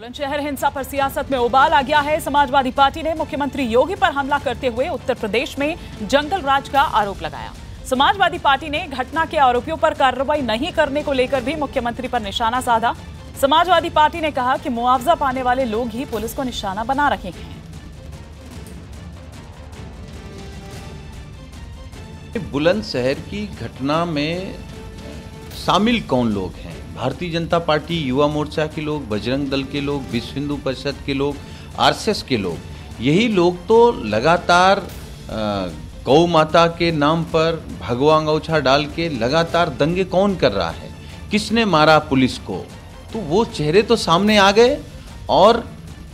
बुलंदशहर हिंसा पर सियासत में उबाल आ गया है। समाजवादी पार्टी ने मुख्यमंत्री योगी पर हमला करते हुए उत्तर प्रदेश में जंगल राज का आरोप लगाया। समाजवादी पार्टी ने घटना के आरोपियों पर कार्रवाई नहीं करने को लेकर भी मुख्यमंत्री पर निशाना साधा। समाजवादी पार्टी ने कहा कि मुआवजा पाने वाले लोग ही पुलिस को निशाना बना रहे हैं। बुलंदशहर की घटना में शामिल कौन लोग हैं? भारतीय जनता पार्टी, युवा मोर्चा के लोग, बजरंग दल के लोग, विश्व हिंदू परिषद के लोग, आरएसएस के लोग। यही लोग तो लगातार गौ माता के नाम पर भगवा अंगोछा डाल के लगातार दंगे कौन कर रहा है, किसने मारा पुलिस को, तो वो चेहरे तो सामने आ गए। और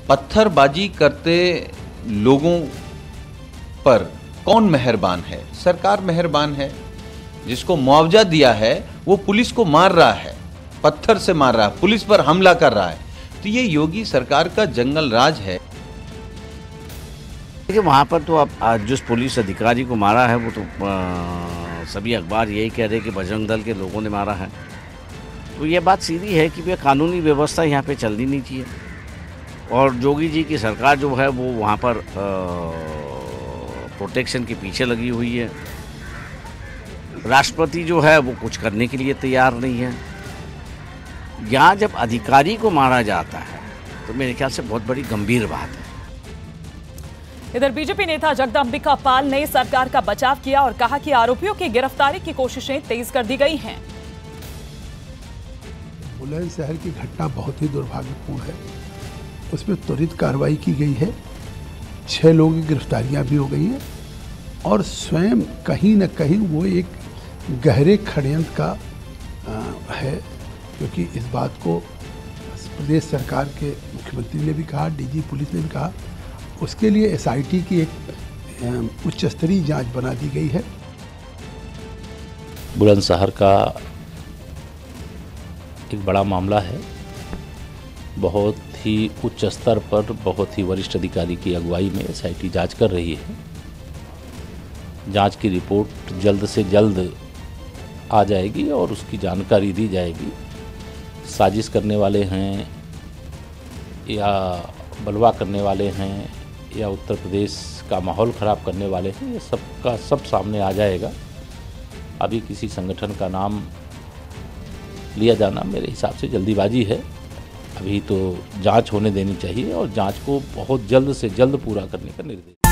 पत्थरबाजी करते लोगों पर कौन मेहरबान है? सरकार मेहरबान है। जिसको मुआवजा दिया है वो पुलिस को मार रहा है, पत्थर से मार रहा है, पुलिस पर हमला कर रहा है। तो ये योगी सरकार का जंगल राज है। देखिए वहाँ पर तो आप जिस पुलिस अधिकारी को मारा है वो तो सभी अखबार यही कह रहे हैं कि बजरंग दल के लोगों ने मारा है। तो ये बात सीधी है कि भैया कानूनी व्यवस्था यहाँ पे चलनी नहीं चाहिए। और योगी जी की सरकार जो है वो वहाँ पर प्रोटेक्शन के पीछे लगी हुई है। राष्ट्रपति जो है वो कुछ करने के लिए तैयार नहीं है। यहाँ जब अधिकारी को मारा जाता है तो मेरे ख्याल से बहुत बड़ी गंभीर बात है। इधर बीजेपी नेता जगदम्बिका पाल ने सरकार का बचाव किया और कहा कि आरोपियों की गिरफ्तारी की कोशिशें तेज कर दी गई हैं। बुलंदशहर की घटना बहुत ही दुर्भाग्यपूर्ण है, उसमें त्वरित कार्रवाई की गई है। 6 लोगों की गिरफ्तारियां भी हो गई हैं और स्वयं कहीं न कहीं वो एक गहरे षड्यंत्र का है, क्योंकि इस बात को प्रदेश सरकार के मुख्यमंत्री ने भी कहा, डीजी पुलिस ने भी कहा। उसके लिए एसआईटी की एक उच्च स्तरीय जांच बना दी गई है। बुलंदशहर का एक बड़ा मामला है। बहुत ही उच्च स्तर पर बहुत ही वरिष्ठ अधिकारी की अगुवाई में एसआईटी जांच कर रही है। जांच की रिपोर्ट जल्द से जल्द आ जाएगी और उसकी जानकारी दी जाएगी। साजिश करने वाले हैं या बलवा करने वाले हैं या उत्तर प्रदेश का माहौल ख़राब करने वाले हैं, ये सबका सब सामने आ जाएगा। अभी किसी संगठन का नाम लिया जाना मेरे हिसाब से जल्दीबाजी है। अभी तो जांच होने देनी चाहिए और जांच को बहुत जल्द से जल्द पूरा करने का निर्देश